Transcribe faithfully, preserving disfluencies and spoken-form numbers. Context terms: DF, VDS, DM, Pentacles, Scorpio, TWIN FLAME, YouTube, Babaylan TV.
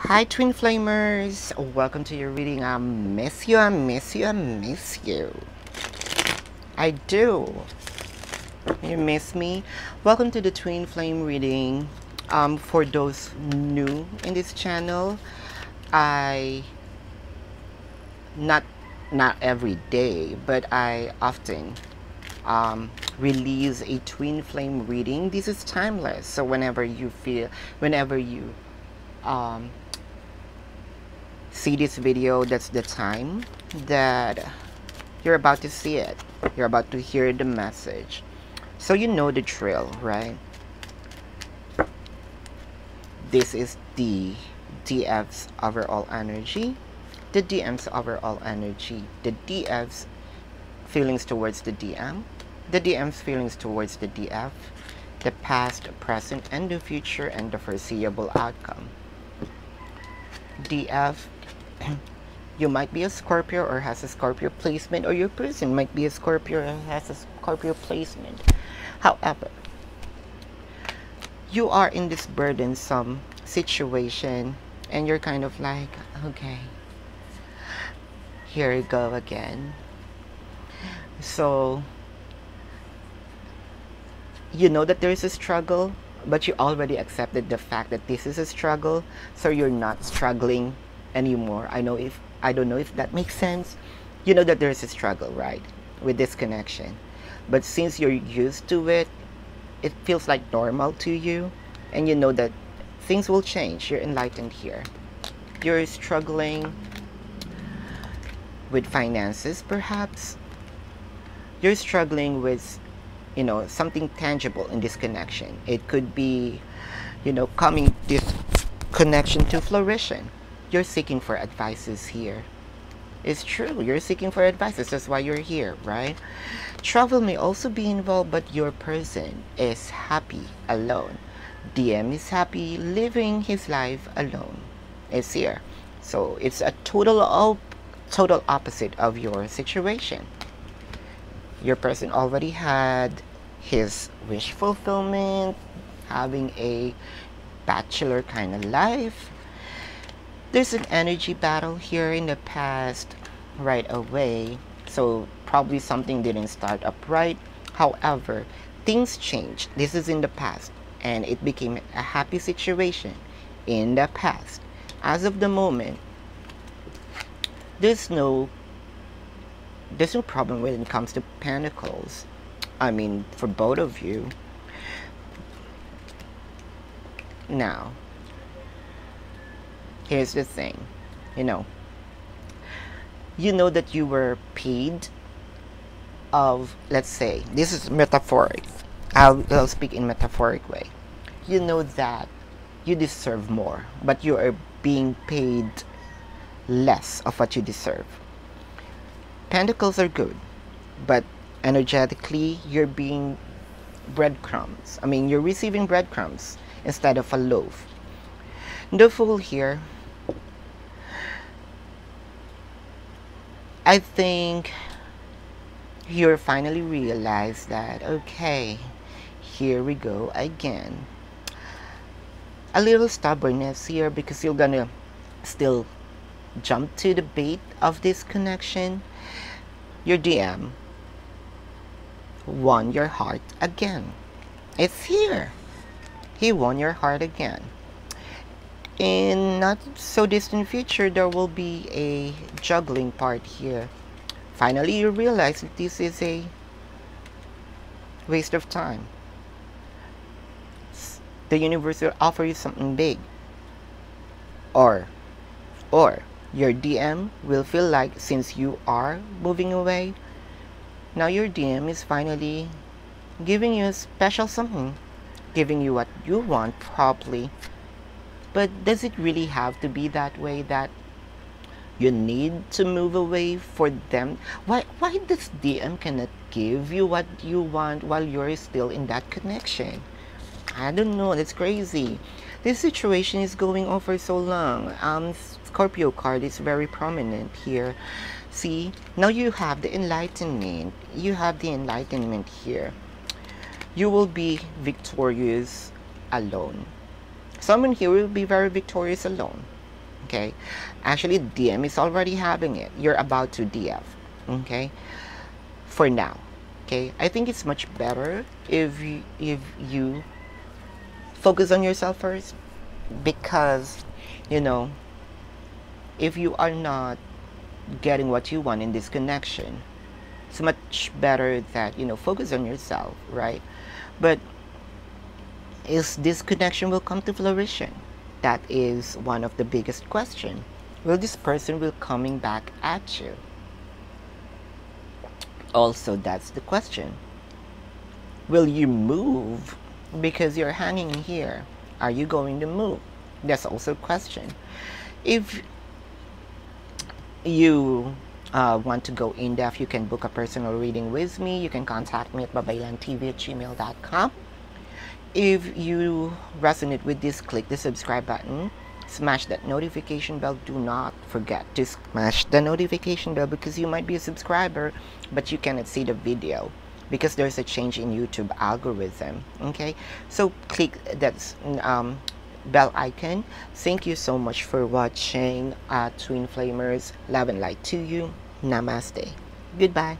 Hi twin flamers, welcome to your reading. I miss you, I miss you, I miss you. I do. You miss me? Welcome to the twin flame reading. Um, for those new in this channel, I not not every day, but I often um release a twin flame reading. This is timeless, so whenever you feel whenever you um see this video, that's the time that you're about to see it, you're about to hear the message, so you know the drill, right? This is the D F's overall energy, the D M's overall energy, the D F's feelings towards the D M, the D M's feelings towards the D F, the past, present, and the future, and the foreseeable outcome. D F, you might be a Scorpio or has a Scorpio placement, or your person might be a Scorpio and has a Scorpio placement. However, you are in this burdensome situation and you're kind of like, okay, here we go again. So you know that there is a struggle, but you already accepted the fact that this is a struggle, so you're not struggling anymore. I know if I don't know if that makes sense. You know that there is a struggle, right, with this connection, but since you're used to it, it feels like normal to you, and you know that things will change. You're enlightened here. You're struggling with finances, perhaps. You're struggling with, you know, something tangible in this connection. It could be, you know, coming this connection to fruition. You're seeking for advices here. It's true, you're seeking for advices. That's why you're here, right? Travel may also be involved, but your person is happy alone. D M is happy living his life alone. It's here. So it's a total op total opposite of your situation. Your person already had his wish fulfillment, having a bachelor kind of life. There's an energy battle here in the past right away, so probably something didn't start up right. However, things changed. This is in the past, and it became a happy situation in the past. As of the moment, there's no There's no problem when it comes to pentacles. I mean, for both of you. Now, here's the thing. You know, you know that you were paid of, let's say, this is metaphoric. I'll, I'll speak in metaphoric way. You know that you deserve more, but you are being paid less of what you deserve. Pentacles are good, but energetically you're being breadcrumbs. I mean, you're receiving breadcrumbs instead of a loaf. The Fool here, I think you're finally realized that, okay, here we go again. A little stubbornness here, because you're gonna still jump to the bait of this connection. Your D M won your heart again. It's here. He won your heart again. In not so distant future, there will be a juggling part here. Finally, you realize that this is a waste of time. The universe will offer you something big. Or, or, your D M will feel like, since you are moving away, now your D M is finally giving you a special something, giving you what you want properly. But does it really have to be that way, that you need to move away for them? Why, why does D M cannot give you what you want while you're still in that connection? I don't know, that's crazy. This situation is going on for so long. Um, Scorpio card is very prominent here. See, now you have the enlightenment. You have the enlightenment here. You will be victorious alone. Someone here will be very victorious alone. Okay, actually D M is already having it. You're about to D F, okay, for now. Okay, I think it's much better if you, if you focus on yourself first, because you know, if you are not getting what you want in this connection, it's much better that, you know, focus on yourself, right? But is this connection will come to fruition? That is one of the biggest question. Will this person will coming back at you? Also, that's the question. Will you move? Because you're hanging here. Are you going to move? That's also a question. If you uh, want to go in depth, you can book a personal reading with me. You can contact me at babaylan T V at gmail dot com. If you resonate with this, click the subscribe button, smash that notification bell. Do not forget to smash the notification bell, because you might be a subscriber but you cannot see the video because there's a change in YouTube algorithm. Okay, so click that um, bell icon. Thank you so much for watching, uh, Twin Flamers. Love and light to you. Namaste. Goodbye.